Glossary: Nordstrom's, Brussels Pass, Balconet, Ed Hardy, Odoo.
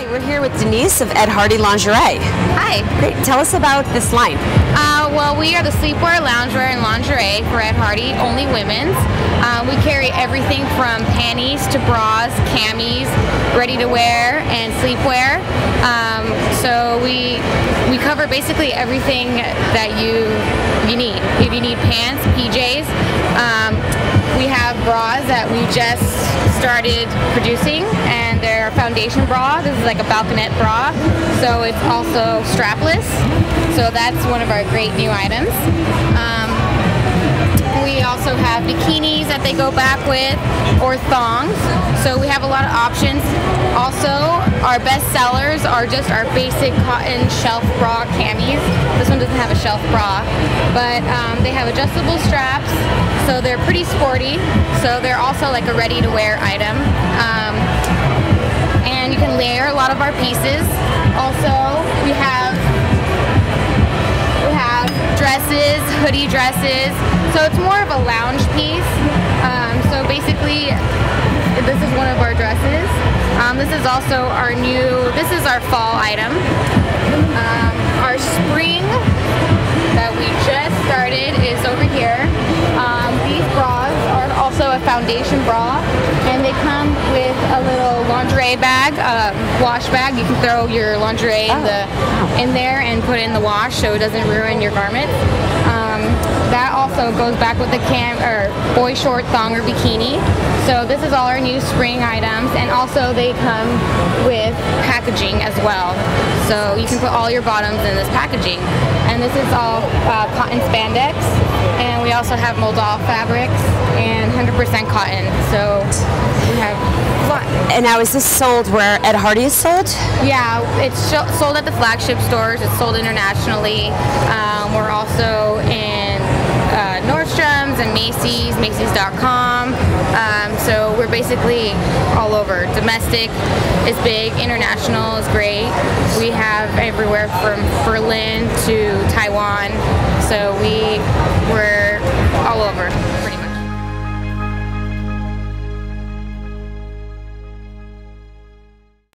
Hi, we're here with Denise of Ed Hardy Lingerie. Hi. Great. Tell us about this line. Well, we are the sleepwear, loungewear, and lingerie for Ed Hardy, only women's. We carry everything from panties to bras, camis, ready-to-wear, and sleepwear. So we cover basically everything that you need. If you need pants, PJs, we have bras that we just started producing, and they're a foundation bra. This is like a Balconet bra, so it's also strapless, so that's one of our great new items. We also have bikinis that they go back with, or thongs, so we have a lot of options. Also, our best sellers are just our basic cotton shelf bra camis. This one doesn't have a shelf bra, but they have adjustable straps, so they're pretty sporty, so they're also like a ready-to-wear item. And you can layer a lot of our pieces. Also, we have dresses, hoodie dresses, so it's more of a lounge piece. So basically, this is one of our dresses. This is also our new, this is our fall item. Our spring that we just started is over here. These bras are also a foundation bra, and they come with a little lingerie bag, wash bag. You can throw your lingerie in there and put it in the wash so it doesn't ruin your garment. That also goes back with the boy short thong or bikini. So this is all our new spring items, and also they come with packaging as well. So you can put all your bottoms in this packaging. And this is all cotton spandex, and we also have Moldal fabrics and 100% cotton. So we have a lot. And now is this sold where Ed Hardy is sold? Yeah, it's sold at the flagship stores. It's sold internationally. We're also in Nordstrom's and Macy's, Macy's.com. So we're basically all over. Domestic is big, international is great. We have everywhere from Berlin to Taiwan. So we